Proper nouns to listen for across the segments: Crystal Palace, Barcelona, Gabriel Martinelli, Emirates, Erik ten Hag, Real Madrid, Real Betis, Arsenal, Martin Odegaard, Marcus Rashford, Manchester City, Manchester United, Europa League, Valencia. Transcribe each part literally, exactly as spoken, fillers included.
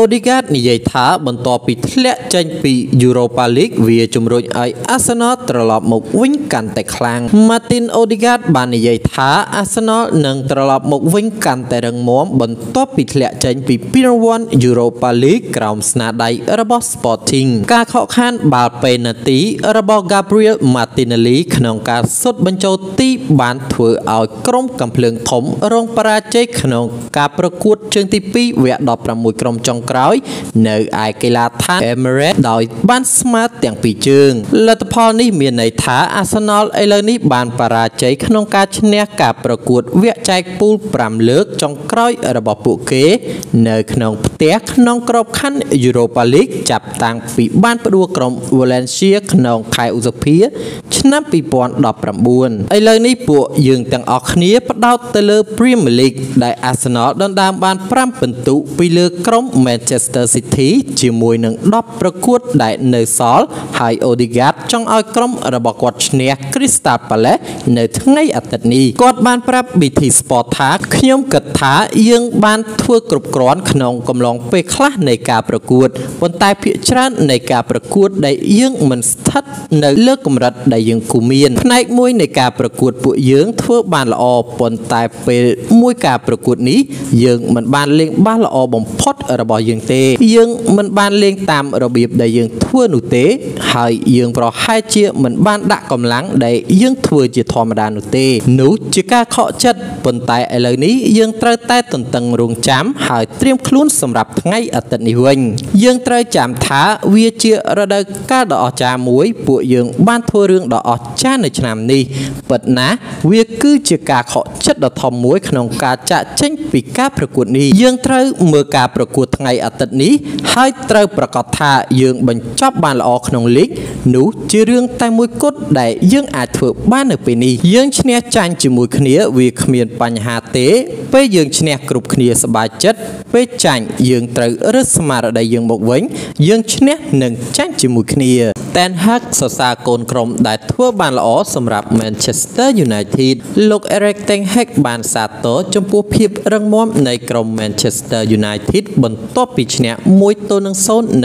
Odegaard និយាយថាបន្ទាប់ពីធ្លាក់ចេញពី Europa League វាជំរុញឲ្យ Arsenal ត្រឡប់មកវិញកាន់តែខ្លាំង Martin Odegaard បាននិយាយថា Arsenal នឹងត្រឡប់មកវិញកាន់តែរឹងមាំបន្ទាប់ពីធ្លាក់ចេញពី ពានរង្វាន់ Europa League ក្រោមស្នាដៃរបស់ Sporting ការខកខានបាល់ពេណាល់ទីរបស់ Gabriel Martinelli ក្នុងការសុទ្ធបញ្ចូលទីបានធ្វើឲ្យក្រុមកំភ្លើងធំរងបរាជ័យក្នុងការប្រកួតជើងទី ពីរវគ្គ ដប់ប្រាំមួយក្រុមចុង ក្រោយនៅឯកីឡដ្ឋាន Emirates ដោយបានស្មើទាំងពីរជើងលទ្ធផលនេះមានន័យថា Arsenal ឥឡូវនេះបានបរាជ័យក្នុងការឈ្នះការប្រកួតវគ្គចែកពូល ប្រាំ លើកចុងក្រោយរបស់ពួកគេនៅក្នុងផ្ទះក្នុងក្របខ័ណ្ឌ Europa League ចាប់តាំងពីបានផ្ដួលក្រុម Valencia ក្នុងខែឧសភាឆ្នាំ ពីរពាន់ដប់ប្រាំបួន ឥឡូវនេះពួកយើងទាំងអស់គ្នាផ្ដោតទៅលើ Premier League ដែល Arsenal ដណ្ដើមបាន ប្រាំ ពិន្ទុពីលើក្រុម Manchester City ជាមួយនឹងដប់ប្រកួតដែលនៅសល់ហើយ Odegaard ចង់ឲ្យក្រុមរបស់គាត់ឈ្នះ Crystal Palace នៅថ្ងៃអាទិត្យនេះគាត់បានប្រាប់ ប៊ី ទី Sport ថាខ្ញុំគិតថាយើងបានធ្វើគ្រប់គ្រាន់ក្នុងកំឡុងពេលខ្លះនៃការប្រកួតប៉ុន្តែភាគច្រើននៃការប្រកួតដែលយើងមិនស្ថិតនៅលើកម្រិតដែលយើងគូមានផ្នែកមួយនៃការប្រកួតពួកយើងធ្វើបានល្អ ប៉ុន្តែពេលមួយការប្រកួតនេះយើងមិនបានលេងបានល្អបំផុតរបស់យើងទេ យើងមិនបានលេងតាមរបៀបដែលយើងធ្វើនោះទេហើយយើងប្រហែលជាមិនបានដាក់កម្លាំងដែលយើងធ្វើជាធម្មតានោះទេនោះជាការខកចិត្តប៉ុន្តែឥឡូវនេះយើងត្រូវតែតន្ទឹងរង់ចាំហើយត្រៀមខ្លួនសម្រាប់ថ្ងៃអាទិត្យនេះវិញយើងត្រូវចាំថាវាជារដូវកាលដ៏អស្ចារ្យមួយពួកយើងបានធ្វើរឿងដ៏អស្ចារ្យនៅឆ្នាំនេះពិតណាស់វាគឺជាការខកចិត្តដ៏ធំមួយក្នុងការចាក់ចេញពីការប្រកួតនេះយើងត្រូវមើលការប្រកួតថ្ងៃអាទិត្យនេះ ហើយត្រូវប្រកាសថាយើងបញ្ចប់បានល្អក្នុងលីកនោះជារឿងតែមួយគត់ដែលយើងអាចធ្វើបាននៅពេលនេះយើងឈ្នះចាញ់ជាមួយគ្នាវាគ្មានបញ្ហាទេពេលយើងឈ្នះគ្រប់គ្នាស្បើចិត្តពេលចាញ់យើងត្រូវរឹតស្មារតីយើងមកវិញយើងឈ្នះនឹងចាញ់ជាមួយគ្នា Ten Hag សរសើរកូនក្រុមដែលធ្វើបានល្អសម្រាប់ Manchester United លោក Erik ten Hag បានសាទរចំពោះភាពរឹងមាំនៃក្រុម Manchester United បន្ទាប់ពីឈ្នះមួយទល់នឹង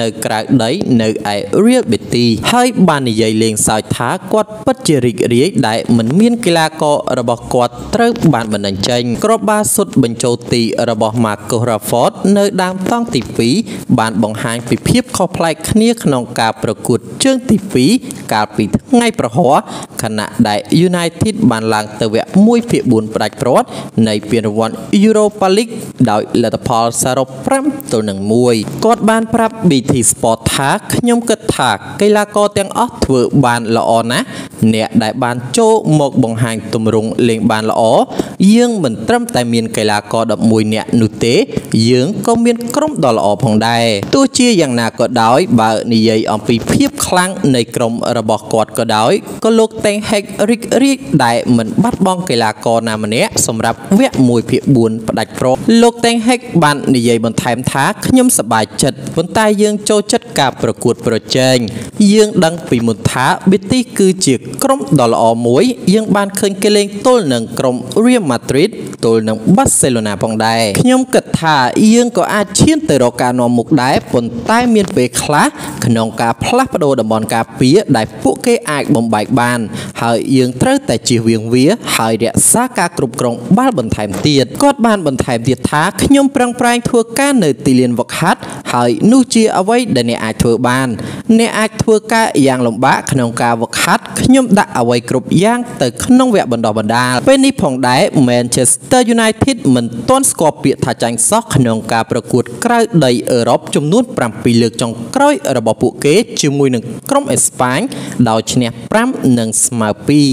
នៅក្រៅដីនៅឯReal Betis ហើយបាននិយាយលេងសើចថាគាត់ពិតជារីករាយដែលមិនមានកីឡាកររបស់គាត់ត្រូវបានបណ្ដឹងចេញក្របបាល់ស៊ុតបញ្ចូលទីរបស់ Marcus Rashford នៅដើមតង់ទី ពីរ បានបង្ហាញពីភាពខុសប្លែកគ្នាក្នុងការប្រកួតជើងទី ពីរ កាលពីថ្ងៃប្រហ័ស ខណៈដែល United បានឡើងទៅវគ្គ មួយភាគ បួន ផ្ដាច់ព្រាត់នៃពានរង្វាន់ Europa League ដោយលទ្ធផលសរុប ប្រាំទល់នឹងមួយ គាត់បានប្រាប់ ប៊ី ទី Sport ថាខ្ញុំគិតថាកីឡាករទាំងអស់ធ្វើបានល្អណាស់ អ្នកដែលបានចូលមកបង្ហាញទម្រង់លេងបានល្អយើងមិនត្រឹមតែមានកីឡាករដប់មួយនាក់នោះទេយើងក៏មានក្រុមដ៏ល្អផងដែរទោះជាយ៉ាងណាក៏ដោយបើនិយាយអំពីភាពខ្លាំងនៃក្រុមរបស់គាត់ក៏ដោយក៏លោក Ten Hag រីករាយដែលមិនបាត់បង់កីឡាករណាម្នាក់សម្រាប់វគ្គ មួយភាគ បួន ផ្ដាច់ព្រាត់លោក Ten Hag បាននិយាយបន្ថែមថាខ្ញុំសប្បាយចិត្តប៉ុន្តែយើងចូលចិត្តការប្រកួតប្រជែងយើងដឹងពីមុនថាប៊ីទី គឺជាក្រុមដ៏ល្អមួយយើងបានឃើញគេលេងទល់នឹងក្រុម Real Madrid ទល់នឹង Barcelona ផងដែរខ្ញុំគិតថាយើងក៏អាចឈានទៅរកការនាំមុខដែរប៉ុន្តែមានពេលខ្លះក្នុងការផ្លាស់ប្ដូរតំបន់ការពារដែលពួកគេអាចបំបែកបានហើយយើងត្រូវតែជិះវៀងវាហើយរក្សាការគ្រប់គ្រងបាល់បន្ថែមទៀតគាត់បានបន្ថែមទៀតថាខ្ញុំប្រឹងប្រែងធ្វើការនៅទីលានហ្វឹកហាត់ហើយនោះជាអ្វីដែលអ្នកអាចធ្វើបានអ្នកអាចធ្វើការយ៉ាងលំបាកក្នុងការហ្វឹកហាត់ ខ្ញុំដាក់អ្វីគ្រប់យ៉ាងទៅក្នុងវគ្គបណ្ដុះបណ្ដាលពេលនេះផងដែរ Manchester United មិនទាន់ស្គាល់ពាក្យថាចាញ់សោះក្នុងការប្រកួតក្រៅដីអឺរ៉ុបចំនួន ប្រាំពីរ លើកចុងក្រោយរបស់ពួកគេជាមួយនឹងក្រុមអេស្ប៉ាញដោយឈ្នះ ប្រាំ និងស្មើ ពីរ